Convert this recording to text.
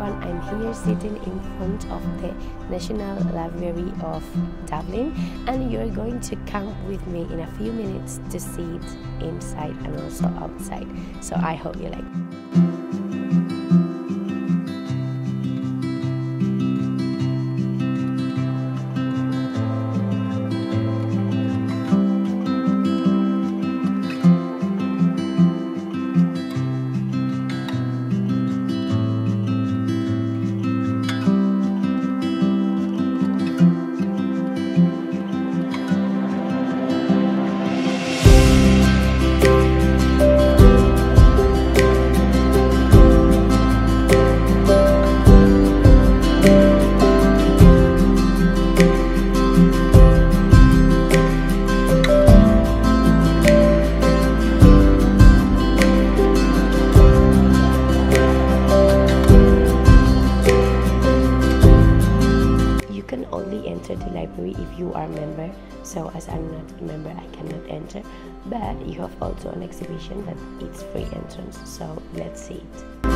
everyone, I'm here sitting in front of the National Library of Dublin, and you're going to camp with me in a few minutes to see it inside and also outside. So I hope you like it. Enter the library if you are a member, so as I'm not a member I cannot enter, but you have also an exhibition that it's free entrance, so let's see it.